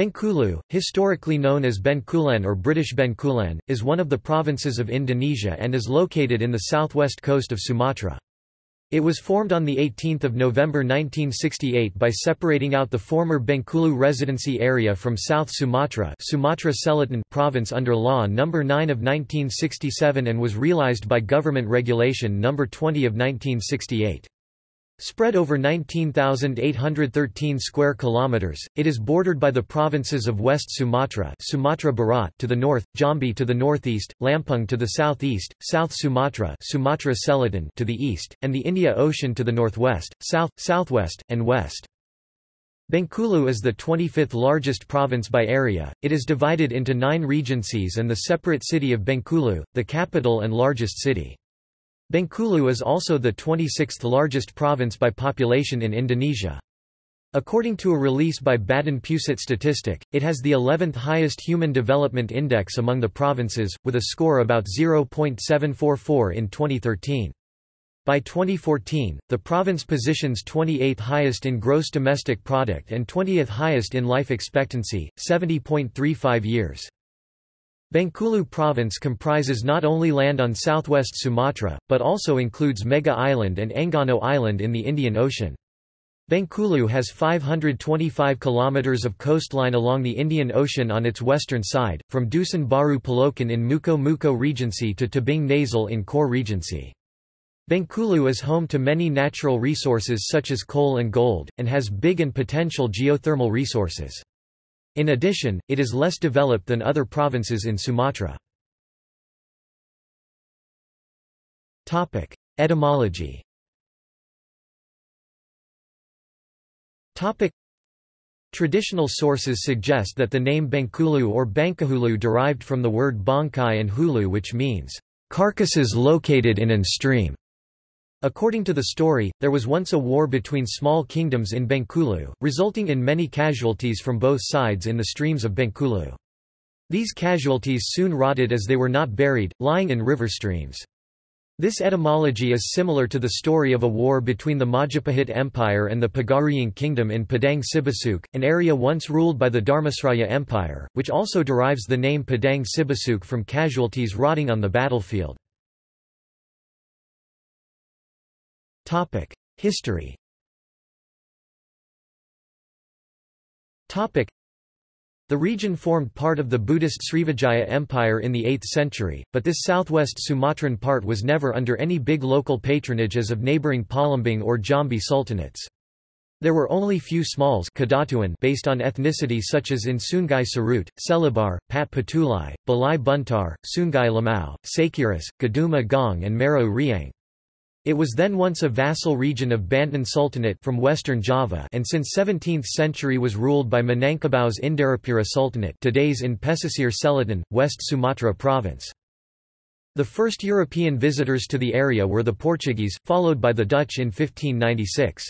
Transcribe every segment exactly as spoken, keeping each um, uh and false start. Bengkulu, historically known as Bencoolen or British Bencoolen, is one of the provinces of Indonesia and is located in the southwest coast of Sumatra. It was formed on the eighteenth of November nineteen sixty-eight by separating out the former Bengkulu Residency area from South Sumatra, Sumatra Selatan province under Law number nine of nineteen sixty-seven and was realized by Government Regulation number twenty of nineteen sixty-eight. Spread over nineteen thousand eight hundred thirteen square kilometers, it is bordered by the provinces of West Sumatra, Sumatra Barat to the north, Jambi to the northeast, Lampung to the southeast, South Sumatra, Sumatra Selatan to the east, and the India Ocean to the northwest, south, southwest, and west. Bengkulu is the twenty-fifth largest province by area. It is divided into nine regencies and the separate city of Bengkulu, the capital and largest city. Bengkulu is also the twenty-sixth largest province by population in Indonesia. According to a release by Badan Pusat Statistik, it has the eleventh highest Human Development Index among the provinces, with a score about zero point seven four four in twenty thirteen. By twenty fourteen, the province positions twenty-eighth highest in gross domestic product and twentieth highest in life expectancy, seventy point three five years. Bengkulu province comprises not only land on southwest Sumatra, but also includes Mega Island and Enggano Island in the Indian Ocean. Bengkulu has five hundred twenty-five kilometers of coastline along the Indian Ocean on its western side, from Dusan Baru Palokan in Muko Muko Regency to Tabing Nasal in Kaur Regency. Bengkulu is home to many natural resources such as coal and gold, and has big and potential geothermal resources. In addition, it is less developed than other provinces in Sumatra. Topic: Etymology. Topic: Traditional sources suggest that the name Bengkulu or Bangkahulu derived from the word bangkai and hulu, which means carcasses located in an stream. According to the story, there was once a war between small kingdoms in Bengkulu, resulting in many casualties from both sides in the streams of Bengkulu. These casualties soon rotted as they were not buried, lying in river streams. This etymology is similar to the story of a war between the Majapahit Empire and the Pagaruian Kingdom in Padang Sibasuk, an area once ruled by the Dharmasraya Empire, which also derives the name Padang Sibasuk from casualties rotting on the battlefield. History. The region formed part of the Buddhist Srivijaya Empire in the eighth century, but this southwest Sumatran part was never under any big local patronage as of neighbouring Palembang or Jambi sultanates. There were only few smalls Kadatuan based on ethnicity such as in Sungai Sarut, Selibar, Pat Patulai, Balai Buntar, Sungai Lamao, Sakiris, Gaduma Gong and Mero Rejang. It was then once a vassal region of Banten Sultanate from Western Java and since seventeenth century was ruled by Minangkabau's Indarapura Sultanate today's in Pesisir Selatan, West Sumatra Province. The first European visitors to the area were the Portuguese, followed by the Dutch in fifteen ninety-six.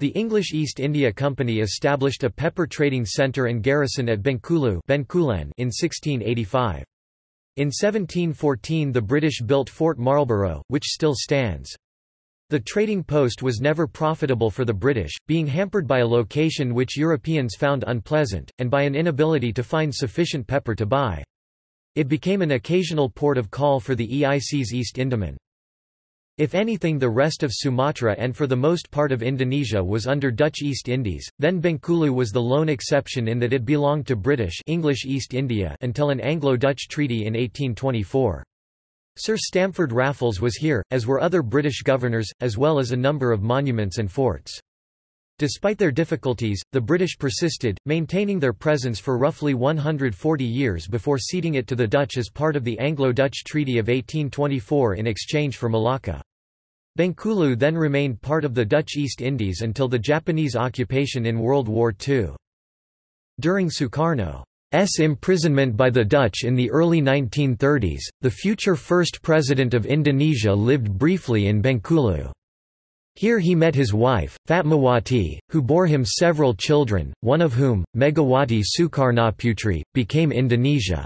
The English East India Company established a pepper trading centre and garrison at Bengkulu Bengkulen in sixteen eighty-five. In seventeen fourteen the British built Fort Marlborough, which still stands. The trading post was never profitable for the British, being hampered by a location which Europeans found unpleasant, and by an inability to find sufficient pepper to buy. It became an occasional port of call for the E I C's East Indiamen. If anything, the rest of Sumatra and for the most part of Indonesia was under Dutch East Indies, then Bengkulu was the lone exception in that it belonged to British English East India until an Anglo-Dutch treaty in eighteen twenty-four. Sir Stamford Raffles was here, as were other British governors, as well as a number of monuments and forts. Despite their difficulties, the British persisted, maintaining their presence for roughly one hundred forty years before ceding it to the Dutch as part of the Anglo-Dutch Treaty of eighteen twenty-four in exchange for Malacca. Bengkulu then remained part of the Dutch East Indies until the Japanese occupation in World War Two. During Sukarno's imprisonment by the Dutch in the early nineteen thirties, the future First President of Indonesia lived briefly in Bengkulu. Here he met his wife, Fatmawati, who bore him several children, one of whom, Megawati Sukarnaputri, became Indonesia's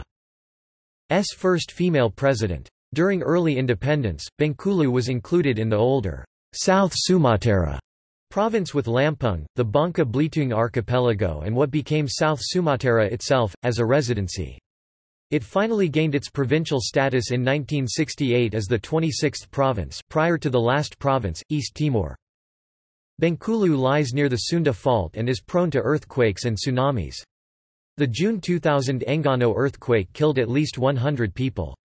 first female president. During early independence, Bengkulu was included in the older South Sumatra Province with Lampung, the Bangka Belitung archipelago and what became South Sumatra itself, as a residency. It finally gained its provincial status in nineteen sixty-eight as the twenty-sixth province prior to the last province, East Timor. Bengkulu lies near the Sunda Fault and is prone to earthquakes and tsunamis. The June two thousand Enggano earthquake killed at least one hundred people.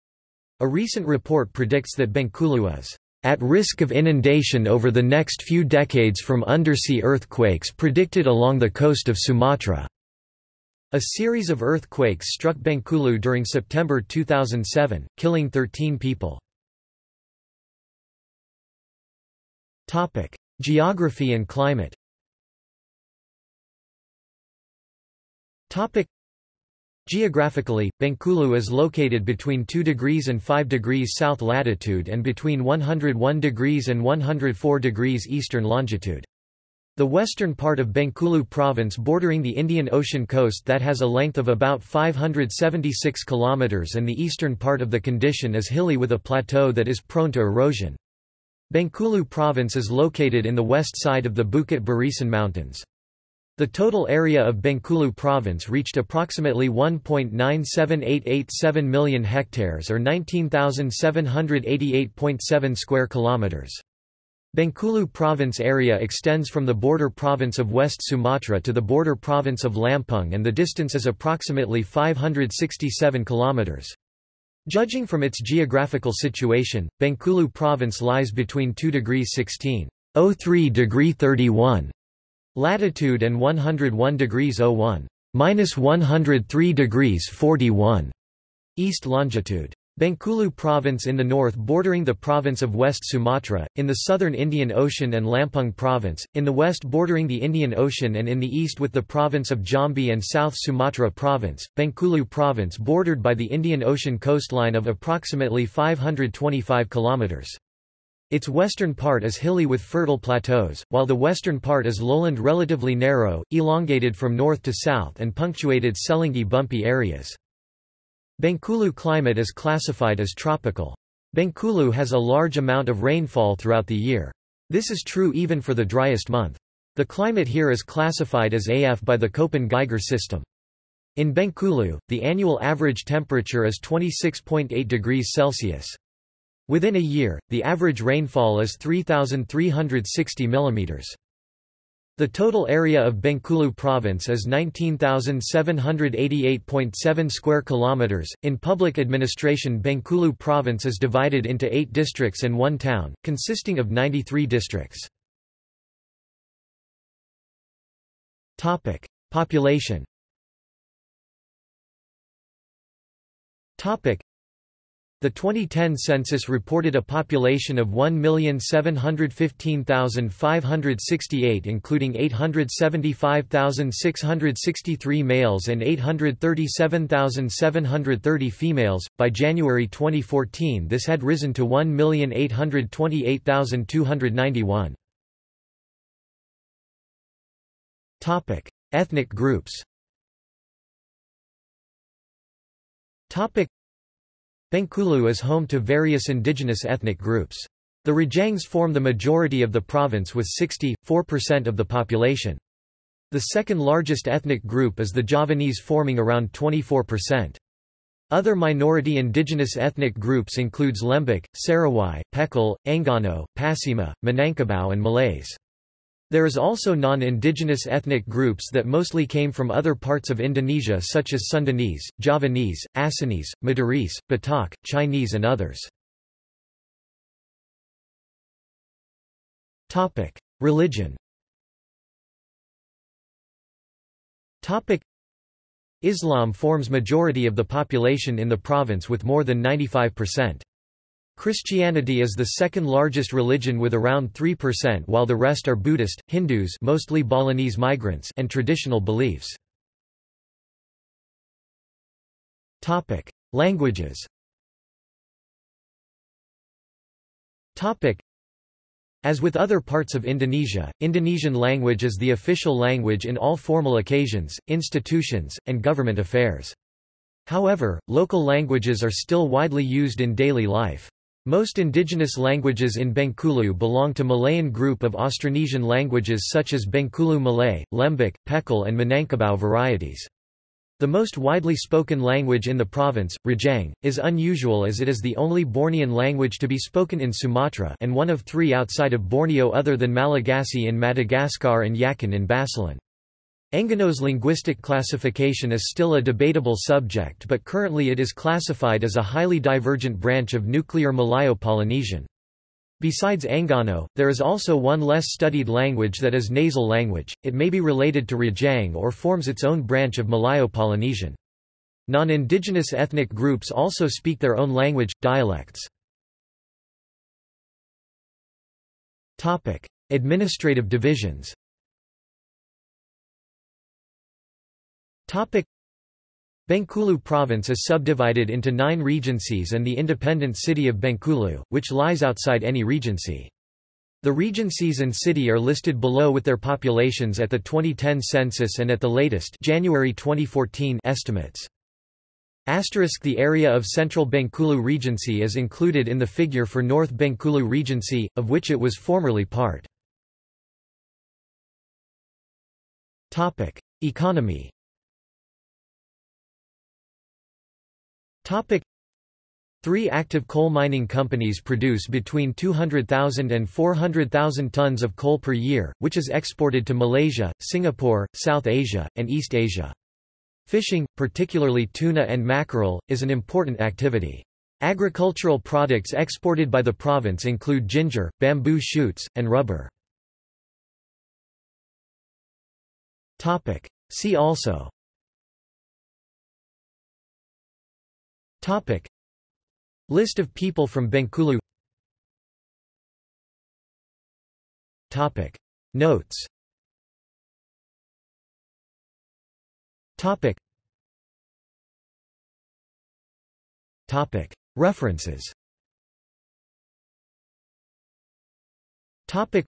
A recent report predicts that Bengkulu is at risk of inundation over the next few decades from undersea earthquakes predicted along the coast of Sumatra. A series of earthquakes struck Bengkulu during September two thousand seven, killing thirteen people. Topic: Geography and climate. Topic: Geographically, Bengkulu is located between two degrees and five degrees south latitude and between one hundred one degrees and one hundred four degrees eastern longitude. The western part of Bengkulu province bordering the Indian Ocean coast that has a length of about five hundred seventy-six kilometers and the eastern part of the condition is hilly with a plateau that is prone to erosion. Bengkulu province is located in the west side of the Bukit Barisan Mountains. The total area of Bengkulu province reached approximately one point nine seven eight eight seven million hectares or nineteen thousand seven hundred eighty-eight point seven square kilometers. Bengkulu province area extends from the border province of West Sumatra to the border province of Lampung and the distance is approximately five hundred sixty-seven kilometers. Judging from its geographical situation, Bengkulu province lies between two degrees sixteen oh three degree thirty-one. Latitude and one hundred one degrees oh one minus one hundred three degrees forty-one east longitude. Bengkulu province in the north bordering the province of West Sumatra, in the southern Indian Ocean and Lampung province, in the west bordering the Indian Ocean and in the east with the province of Jambi and South Sumatra province. Bengkulu province bordered by the Indian Ocean coastline of approximately five hundred twenty-five kilometers. Its western part is hilly with fertile plateaus, while the western part is lowland relatively narrow, elongated from north to south and punctuated selengi bumpy areas. Bengkulu climate is classified as tropical. Bengkulu has a large amount of rainfall throughout the year. This is true even for the driest month. The climate here is classified as A F by the Köppen-Geiger system. In Bengkulu, the annual average temperature is twenty-six point eight degrees Celsius. Within a year, the average rainfall is three thousand three hundred sixty millimeters. The total area of Bengkulu province is nineteen thousand seven hundred eighty-eight point seven square kilometers. In public administration, Bengkulu province is divided into eight districts and one town, consisting of ninety-three districts. Topic: Population. Topic: The twenty ten census reported a population of one million seven hundred fifteen thousand five hundred sixty-eight including eight hundred seventy-five thousand six hundred sixty-three males and eight hundred thirty-seven thousand seven hundred thirty females. By January twenty fourteen this had risen to one million eight hundred twenty-eight thousand two hundred ninety-one. Topic: Ethnic groups. Topic: Bengkulu is home to various indigenous ethnic groups. The Rejangs form the majority of the province with sixty point four percent of the population. The second largest ethnic group is the Javanese forming around twenty-four percent. Other minority indigenous ethnic groups includes Lembik, Sarawai, Pekal, Enggano, Pasima, Minangkabau and Malays. There is also non-indigenous ethnic groups that mostly came from other parts of Indonesia such as Sundanese, Javanese, Assanese, Madurese, Batak, Chinese and others. Religion. Islam forms majority of the population in the province with more than ninety-five percent. Christianity is the second largest religion with around three percent while the rest are Buddhist, Hindus mostly Balinese migrants and traditional beliefs. Topic: Languages. Topic: As with other parts of Indonesia, Indonesian language is the official language in all formal occasions, institutions, and government affairs. However, local languages are still widely used in daily life. Most indigenous languages in Bengkulu belong to Malayan group of Austronesian languages such as Bengkulu Malay, Lembik, Pekal and Minangkabau varieties. The most widely spoken language in the province, Rejang, is unusual as it is the only Bornean language to be spoken in Sumatra and one of three outside of Borneo other than Malagasy in Madagascar and Yakan in Basilan. Enggano's linguistic classification is still a debatable subject, but currently it is classified as a highly divergent branch of nuclear Malayo-Polynesian. Besides Enggano, there is also one less studied language that is nasal language. It may be related to Rejang or forms its own branch of Malayo-Polynesian. Non-indigenous ethnic groups also speak their own language, dialects. Topic: Administrative divisions. Topic. Bengkulu province is subdivided into nine regencies and the independent city of Bengkulu, which lies outside any regency. The regencies and city are listed below with their populations at the twenty ten census and at the latest January twenty fourteen estimates. Asterisk the area of Central Bengkulu Regency is included in the figure for North Bengkulu Regency, of which it was formerly part. Topic. Economy. Topic. Three active coal mining companies produce between two hundred thousand and four hundred thousand tons of coal per year, which is exported to Malaysia, Singapore, South Asia, and East Asia. Fishing, particularly tuna and mackerel, is an important activity. Agricultural products exported by the province include ginger, bamboo shoots, and rubber. Topic. See also. Topic. List of people from Bengkulu. Topic. Notes. Topic. Topic. References. Topic.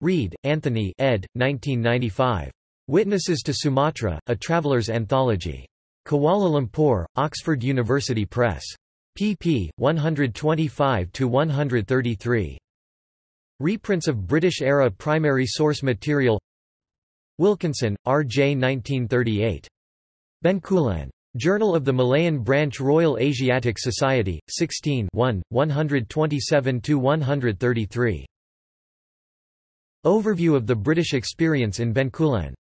Reed, Anthony, ed. nineteen ninety-five. Witnesses to Sumatra: A Traveler's Anthology. Kuala Lumpur, Oxford University Press. Pp. one twenty-five to one thirty-three. Reprints of British-era primary source material. Wilkinson, R J nineteen thirty-eight. Bencoolen. Journal of the Malayan Branch Royal Asiatic Society, sixteen one, one twenty-seven to one thirty-three. Overview of the British experience in Bencoolen.